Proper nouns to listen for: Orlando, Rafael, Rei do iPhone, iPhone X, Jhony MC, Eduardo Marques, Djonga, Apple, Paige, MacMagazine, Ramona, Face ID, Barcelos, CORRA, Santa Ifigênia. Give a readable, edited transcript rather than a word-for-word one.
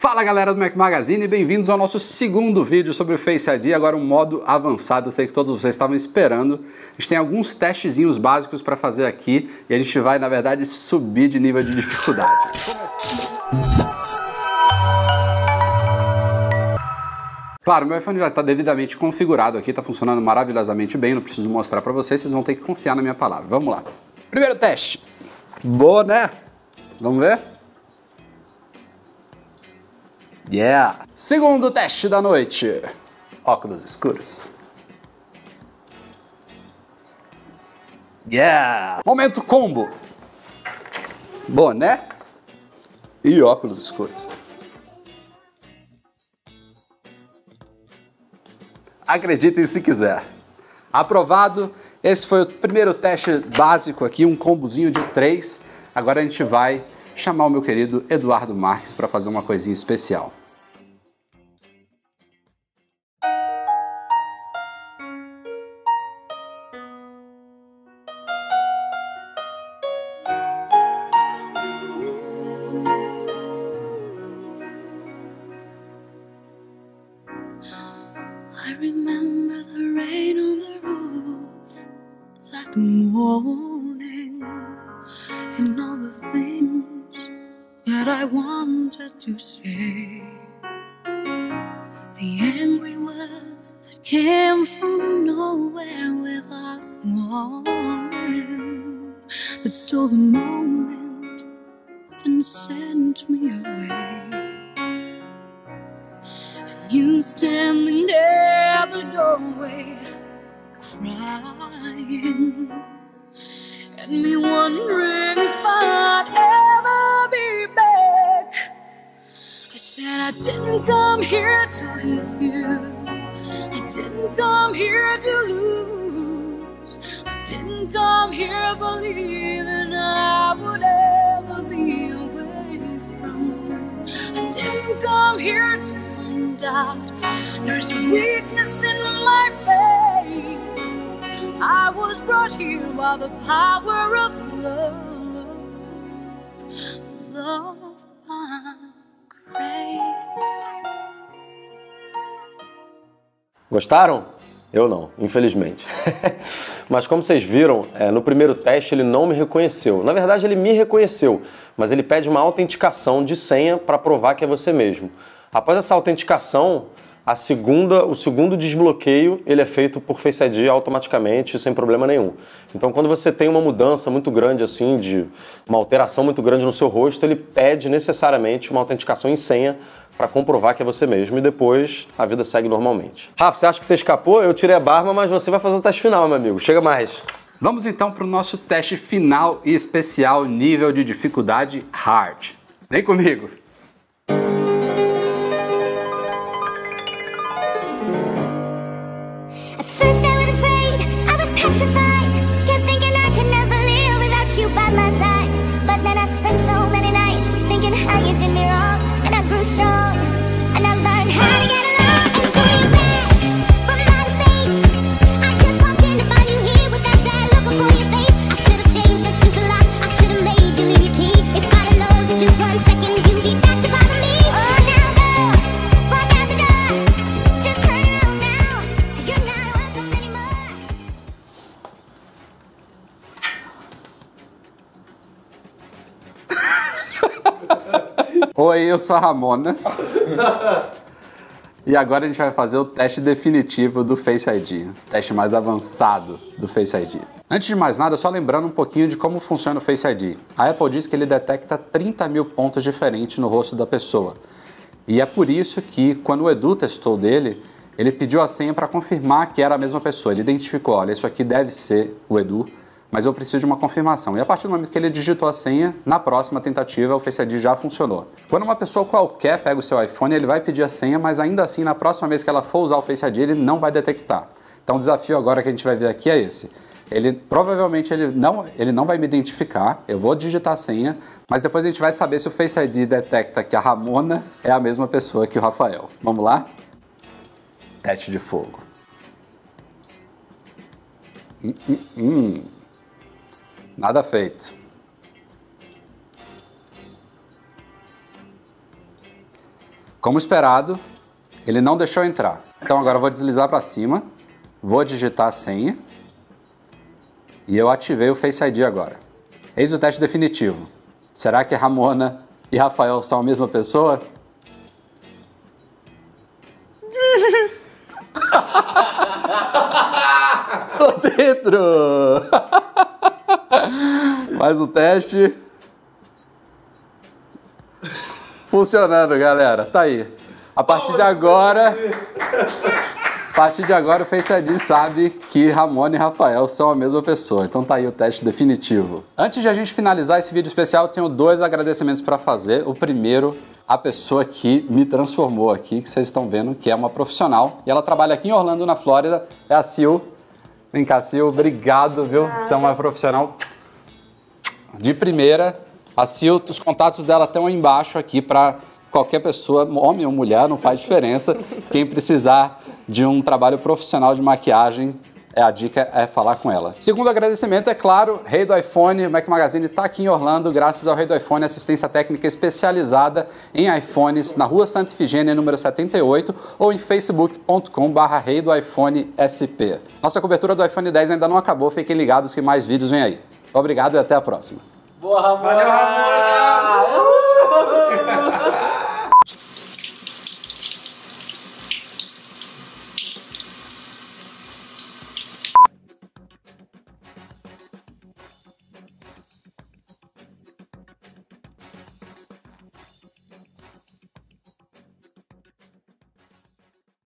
Fala galera do MacMagazine, bem-vindos ao nosso segundo vídeo sobre o Face ID, agora um modo avançado, eu sei que todos vocês estavam esperando. A gente tem alguns testezinhos básicos para fazer aqui e a gente vai, na verdade, subir de nível de dificuldade. Claro, meu iPhone já está devidamente configurado aqui, está funcionando maravilhosamente bem, não preciso mostrar para vocês, vocês vão ter que confiar na minha palavra. Vamos lá. Primeiro teste. Boa, né? Vamos ver? Yeah! Segundo teste da noite. Óculos escuros. Yeah! Momento combo. Boné e óculos escuros. Acreditem se quiser. Aprovado. Esse foi o primeiro teste básico aqui, um combozinho de 3. Agora a gente vai chamar o meu querido Eduardo Marques para fazer uma coisinha especial. I remember the rain on the roof that morning and all the things that I wanted to say, the angry words that came from nowhere without warning, that stole the moment and sent me away. You standing there at the doorway, crying, and me wondering if I'd ever be back. I said I didn't come here to leave you, I didn't come here to lose, I didn't come here believing I would ever be away from you, I didn't come here to out. There's a weakness in my faith. I was brought here by the power of love, love by grace. Gostaram? Eu não, infelizmente. Mas como vocês viram, no primeiro teste ele não me reconheceu. Na verdade ele me reconheceu, mas ele pede uma autenticação de senha para provar que é você mesmo. Após essa autenticação, o segundo desbloqueio ele é feito por Face ID automaticamente, sem problema nenhum. Então, quando você tem uma mudança muito grande, assim, de uma alteração muito grande no seu rosto, ele pede necessariamente uma autenticação em senha para comprovar que é você mesmo e depois a vida segue normalmente. Rafa, você acha que você escapou? Eu tirei a barba, mas você vai fazer o teste final, meu amigo. Chega mais! Vamos então para o nosso teste final e especial, nível de dificuldade hard. Vem comigo! Oi, eu sou a Ramona e agora a gente vai fazer o teste definitivo do Face ID, o teste mais avançado do Face ID. Antes de mais nada, só lembrando um pouquinho de como funciona o Face ID. A Apple diz que ele detecta 30 mil pontos diferentes no rosto da pessoa e é por isso que quando o Edu testou dele, ele pediu a senha para confirmar que era a mesma pessoa. Ele identificou, olha, isso aqui deve ser o Edu, mas eu preciso de uma confirmação. E a partir do momento que ele digitou a senha, na próxima tentativa o Face ID já funcionou. Quando uma pessoa qualquer pega o seu iPhone, ele vai pedir a senha, mas ainda assim, na próxima vez que ela for usar o Face ID, ele não vai detectar. Então o desafio agora que a gente vai ver aqui é esse. Ele provavelmente não vai me identificar, eu vou digitar a senha, mas depois a gente vai saber se o Face ID detecta que a Ramona é a mesma pessoa que o Rafael. Vamos lá? Teste de fogo. Nada feito. Como esperado, ele não deixou entrar. Então agora eu vou deslizar para cima, vou digitar a senha e eu ativei o Face ID agora. Eis o teste definitivo. Será que Ramona e Rafael são a mesma pessoa? Tô dentro! Mais um teste. Funcionando, galera. Tá aí. A partir de agora o Face ID sabe que Ramona e Rafael são a mesma pessoa. Então tá aí o teste definitivo. Antes de a gente finalizar esse vídeo especial, eu tenho dois agradecimentos para fazer. O primeiro, a pessoa que me transformou aqui, que vocês estão vendo, que é uma profissional. E ela trabalha aqui em Orlando, na Flórida. É a Sil. Vem cá, Sil. Obrigado, viu? Você é uma profissional de primeira. A Sil, os contatos dela estão aí embaixo aqui para qualquer pessoa, homem ou mulher, não faz diferença. Quem precisar de um trabalho profissional de maquiagem, a dica é falar com ela. Segundo agradecimento, é claro, Rei do iPhone. O MacMagazine está aqui em Orlando, graças ao Rei do iPhone, assistência técnica especializada em iPhones, na rua Santa Ifigênia, número 78, ou em facebook.com/reidoiPhoneSP. Nossa cobertura do iPhone X ainda não acabou, fiquem ligados que mais vídeos vêm aí. Obrigado e até a próxima. Boa, Ramona! Valeu, Ramona!